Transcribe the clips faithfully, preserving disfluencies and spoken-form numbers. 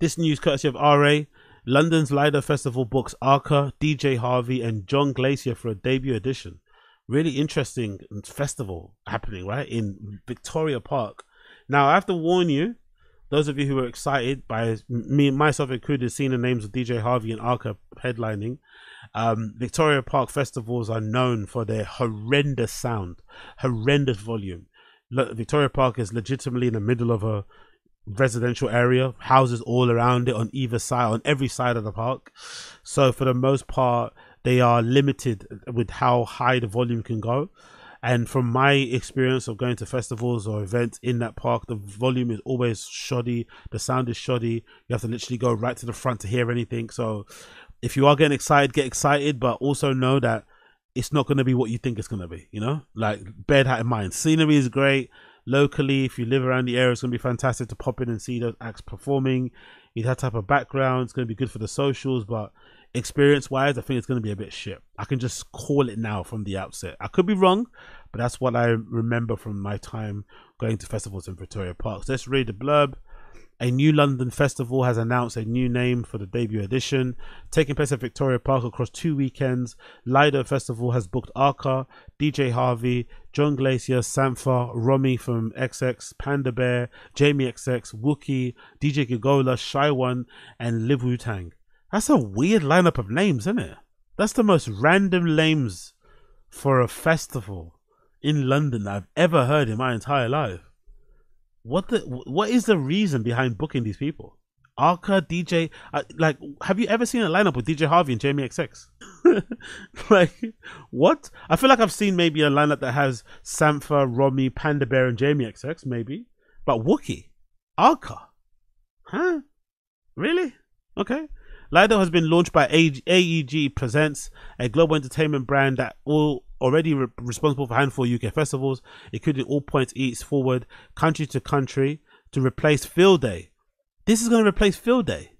This news courtesy of R A. London's Lido Festival books ARCA, D J Harvey and John Glacier for a debut edition. Really interesting festival happening, right, in Victoria Park. Now, I have to warn you, those of you who were excited by me, myself included, seeing the names of D J Harvey and ARCA headlining, um, Victoria Park festivals are known for their horrendous sound, horrendous volume. Look, Victoria Park is legitimately in the middle of a residential area, houses all around it on either side, on every side of the park. So for the most part, they are limited with how high the volume can go. And from my experience of going to festivals or events in that park, the volume is always shoddy. The sound is shoddy. You have to literally go right to the front to hear anything. So if you are getting excited, get excited, but also know that it's not going to be what you think it's going to be, you know, like bear that in mind. Scenery is great. Locally, if you live around the area, it's going to be fantastic to pop in and see those acts performing. You have that type of background. It's going to be good for the socials, but experience-wise, I think it's going to be a bit shit. I can just call it now from the outset. I could be wrong, but that's what I remember from my time going to festivals in Victoria Park. So let's read the blurb. A new London festival has announced a new name for the debut edition. Taking place at Victoria Park across two weekends, Lido Festival has booked ARCA, D J Harvey, John Glacier, Sampha, Romy from double X, Panda Bear, Jamie double X, Wookiee, D J Gigola, Shy One, and Liv Wu-Tang. That's a weird lineup of names, isn't it? That's the most random names for a festival in London that I've ever heard in my entire life. What the? What is the reason behind booking these people? ARCA, D J, uh, like, have you ever seen a lineup with D J Harvey and Jamie double X? Like, what? I feel like I've seen maybe a lineup that has Sampha, Romy, Panda Bear, and Jamie double X, maybe, but Wookiee, ARCA, huh? Really? Okay. Lido has been launched by A E G Presents, a global entertainment brand that all already re responsible for a handful of U K festivals, including All Points East, Forward, Country to Country, to replace Field Day. This is going to replace Field Day.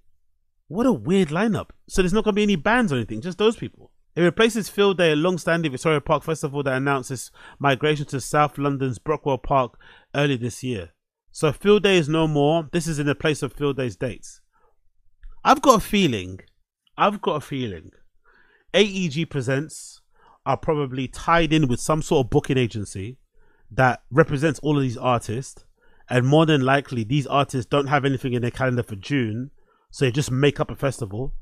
What a weird lineup. So there's not going to be any bands or anything, just those people. It replaces Field Day, a long-standing Victoria Park festival that announced its migration to South London's Brockwell Park early this year. So Field Day is no more. This is in the place of Field Day's dates. I've got a feeling, I've got a feeling, A E G Presents are probably tied in with some sort of booking agency that represents all of these artists, and more than likely these artists don't have anything in their calendar for June, so they just make up a festival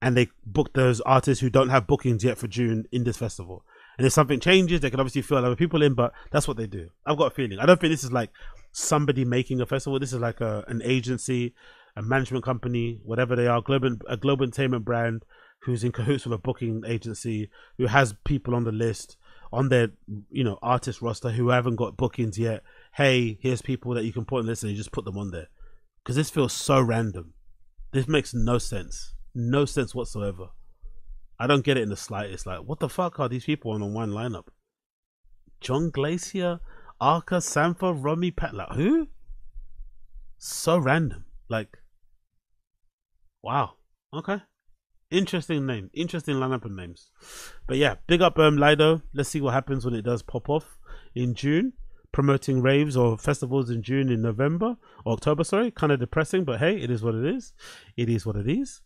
and they book those artists who don't have bookings yet for June in this festival. And if something changes, they can obviously fill other people in, but that's what they do. I've got a feeling. I don't think this is like somebody making a festival. This is like a, an agency, a management company, whatever they are, global, a global entertainment brand who's in cahoots with a booking agency who has people on the list, on their, you know, artist roster who haven't got bookings yet. Hey, here's people that you can put on the list, and you just put them on there. Because this feels so random. This makes no sense. No sense whatsoever. I don't get it in the slightest. Like, what the fuck are these people on, on one lineup? John Glacier, Arca, Sampha, Romy, Pat, like, who? So random. Like, wow. Okay. Interesting name. Interesting lineup of names. But yeah, big up um, Lido. Let's see what happens when it does pop off in June. Promoting raves or festivals in June, in November, or October, sorry. Kind of depressing, but hey, it is what it is. It is what it is.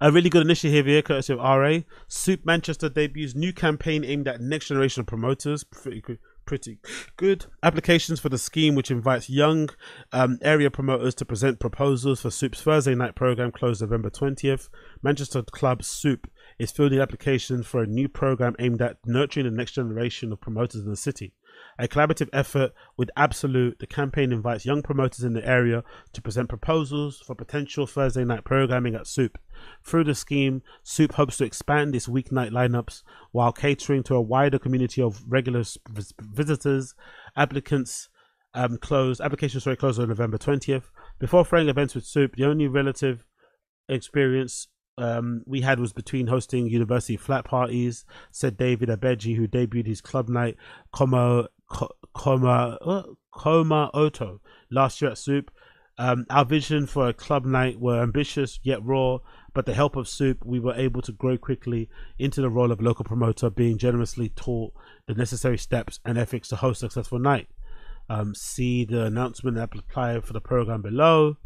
A really good initiative here, courtesy of R A. Soup Manchester debuts new campaign aimed at next generation of promoters. Pretty good. Pretty good. Applications for the scheme, which invites young um, area promoters to present proposals for Soup's Thursday night program, closed November twentieth. Manchester club Soup is fielding applications for a new program aimed at nurturing the next generation of promoters in the city. A collaborative effort with Absolut, the campaign invites young promoters in the area to present proposals for potential Thursday night programming at Soup. Through the scheme, Soup hopes to expand its weeknight lineups while catering to a wider community of regular visitors. Applicants um, closed, applications sorry, closed on November twentieth. Before throwing events with Soup, the only relative experience Um, we had was between hosting university flat parties, said David Abejie, who debuted his club night Como Coma Coma Oto last year at Soup. Um, our vision for a club night were ambitious yet raw, but the help of Soup, we were able to grow quickly into the role of local promoter, being generously taught the necessary steps and ethics to host a successful night. Um, see the announcement and apply for the program below.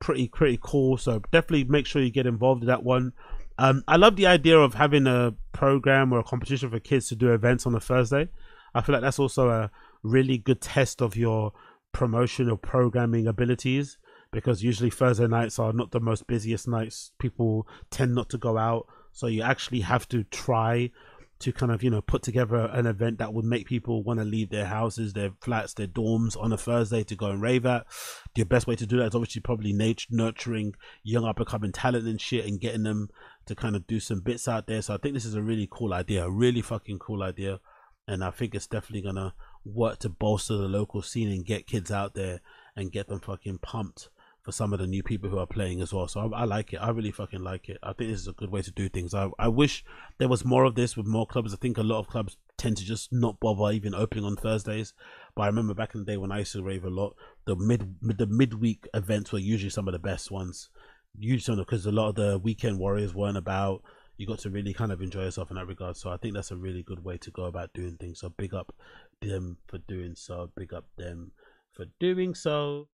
pretty pretty cool. So definitely make sure you get involved in that one. Um, I love the idea of having a program or a competition for kids to do events on a Thursday. I feel like that's also a really good test of your promotion or programming abilities, because usually Thursday nights are not the most busiest nights. People tend not to go out. So you actually have to try to kind of, you know, put together an event that would make people want to leave their houses, their flats, their dorms on a Thursday to go and rave at. The best way to do that is obviously probably nature, nurturing young up-and-coming talent and shit, and getting them to kind of do some bits out there. So I think this is a really cool idea, a really fucking cool idea. And I think it's definitely going to work to bolster the local scene and get kids out there and get them fucking pumped for some of the new people who are playing as well. So I, I like it. I really fucking like it. I think this is a good way to do things. I, I wish there was more of this with more clubs. I think a lot of clubs tend to just not bother even opening on Thursdays. But I remember back in the day when I used to rave a lot, the mid the midweek events were usually some of the best ones. Usually because a lot of the weekend warriors weren't about. You got to really kind of enjoy yourself in that regard. So I think that's a really good way to go about doing things. So big up them for doing so. Big up them for doing so.